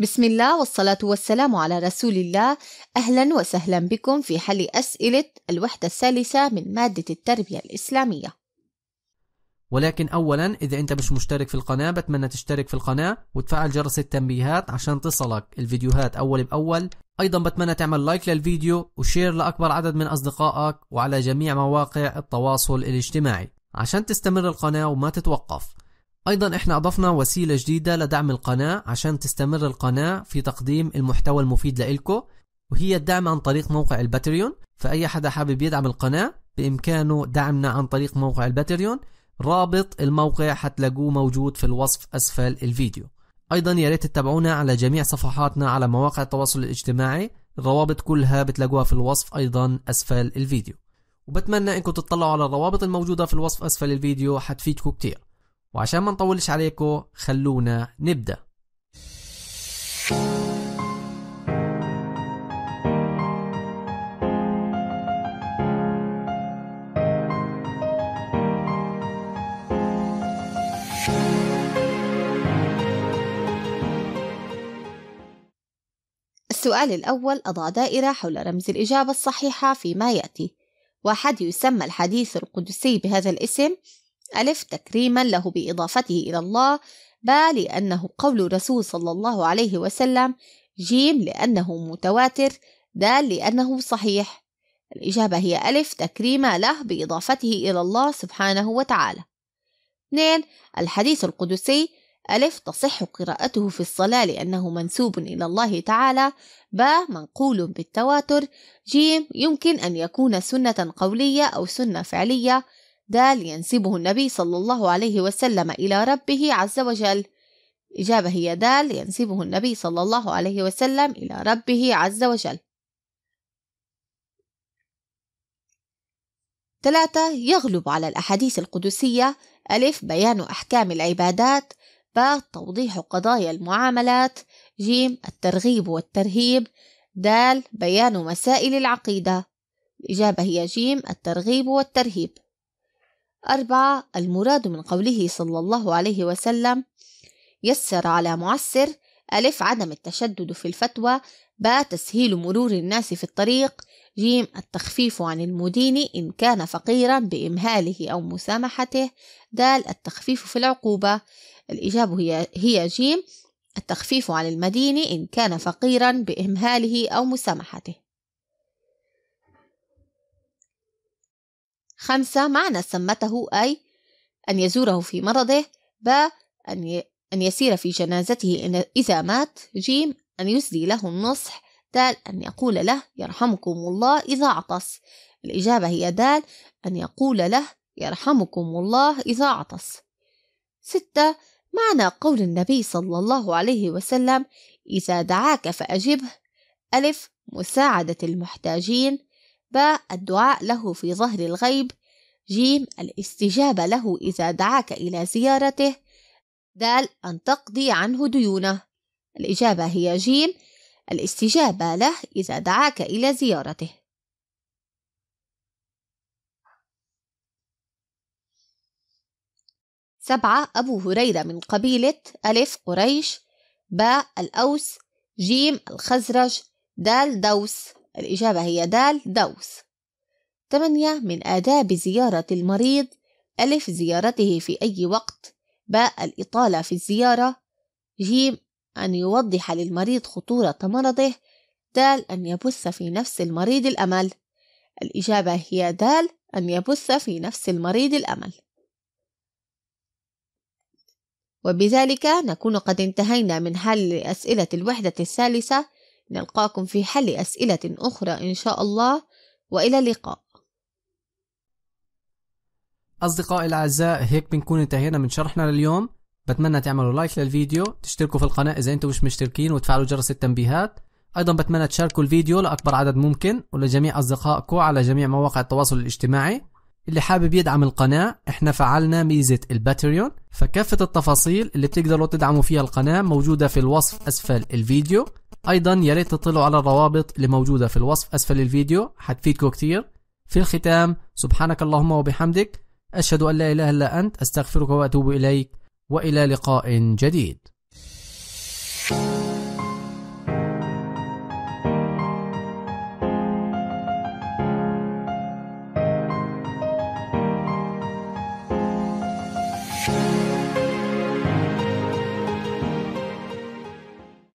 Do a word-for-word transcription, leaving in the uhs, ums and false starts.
بسم الله والصلاة والسلام على رسول الله. أهلا وسهلا بكم في حل أسئلة الوحدة الثالثة من مادة التربية الإسلامية. ولكن أولا إذا أنت مش مشترك في القناة بتمنى تشترك في القناة وتفعل جرس التنبيهات عشان تصلك الفيديوهات أول بأول. أيضا بتمنى تعمل لايك للفيديو وشير لأكبر عدد من أصدقائك وعلى جميع مواقع التواصل الاجتماعي عشان تستمر القناة وما تتوقف. أيضا إحنا أضفنا وسيلة جديدة لدعم القناة عشان تستمر القناة في تقديم المحتوى المفيد لإلكو، وهي الدعم عن طريق موقع الباتريون. فأي حدا حابب يدعم القناة بإمكانه دعمنا عن طريق موقع الباتريون، رابط الموقع حتلاقوه موجود في الوصف أسفل الفيديو. أيضا يا ريت تتابعونا على جميع صفحاتنا على مواقع التواصل الاجتماعي، الروابط كلها بتلاقوها في الوصف أيضا أسفل الفيديو. وبتمنى إنكم تطلعوا على الروابط الموجودة في الوصف أسفل الفيديو، حتفيدكم كتير. وعشان ما نطولش عليكم خلونا نبدأ. السؤال الأول: أضع دائرة حول رمز الإجابة الصحيحة فيما يأتي. واحد: يسمى الحديث القدسي بهذا الاسم. ألف: تكريما له بإضافته إلى الله. ب: لأنه قول رسول صلى الله عليه وسلم. ج: لأنه متواتر. د: لأنه صحيح. الإجابة هي ألف، تكريما له بإضافته إلى الله سبحانه وتعالى. اثنين: الحديث القدسي. ألف: تصح قراءته في الصلاة لأنه منسوب إلى الله تعالى. ب: منقول بالتواتر. ج: يمكن أن يكون سنة قولية أو سنة فعلية. د: ينسبه النبي صلى الله عليه وسلم إلى ربه عز وجل. الإجابة هي د: ينسبه النبي صلى الله عليه وسلم إلى ربه عز وجل. ثلاثة: يغلب على الأحاديث القدسية. ألف: بيان أحكام العبادات. ب: توضيح قضايا المعاملات. ج: الترغيب والترهيب. د: بيان مسائل العقيدة. الإجابة هي ج: الترغيب والترهيب. أربعة: المراد من قوله صلى الله عليه وسلم يسر على معسر. ألف: عدم التشدد في الفتوى. ب: تسهيل مرور الناس في الطريق. ج: التخفيف عن المدين إن كان فقيرا بإمهاله أو مسامحته. د: التخفيف في العقوبة. الإجابة هي هي ج: التخفيف عن المدين إن كان فقيرا بإمهاله أو مسامحته. خمسة: معنى سمته أي أن يزوره في مرضه. ب: أن يسير في جنازته إذا مات. ج: أن يسدي له النصح. د: أن يقول له يرحمكم الله إذا عطس. الإجابة هي د: أن يقول له يرحمكم الله إذا عطس. ستة: معنى قول النبي صلى الله عليه وسلم إذا دعاك فأجبه. ألف: مساعدة المحتاجين. ب: الدعاء له في ظهر الغيب. ج: الاستجابة له إذا دعاك إلى زيارته. د: أن تقضي عنه ديونه. الإجابة هي ج: الاستجابة له إذا دعاك إلى زيارته. سبعة: أبو هريرة من قبيلة. ألف: قريش. ب: الأوس. ج: الخزرج. د: دوس. الإجابة هي د: دوس. ثمانية: من آداب زيارة المريض. ألف: زيارته في أي وقت. ب: الإطالة في الزيارة. ج: أن يوضح للمريض خطورة مرضه. د: أن يبث في نفس المريض الأمل. الإجابة هي د: أن يبث في نفس المريض الأمل. وبذلك نكون قد انتهينا من حل أسئلة الوحدة الثالثة. نلقاكم في حل أسئلة أخرى إن شاء الله، وإلى اللقاء. أصدقائي الأعزاء، هيك بنكون انتهينا من شرحنا لليوم. بتمنى تعملوا لايك للفيديو، تشتركوا في القناة إذا أنتم مش مشتركين، وتفعلوا جرس التنبيهات. أيضا بتمنى تشاركوا الفيديو لأكبر عدد ممكن ولجميع أصدقائكم على جميع مواقع التواصل الاجتماعي. اللي حابب يدعم القناة، احنا فعلنا ميزة الباتريون، فكافة التفاصيل اللي بتقدروا تدعموا فيها القناة موجودة في الوصف أسفل الفيديو. أيضا يا ريت تطلعوا على الروابط اللي موجودة في الوصف أسفل الفيديو، حتفيدكم كتير. في الختام، سبحانك اللهم وبحمدك، أشهد أن لا إله إلا أنت، أستغفرك وأتوب إليك، وإلى لقاء جديد.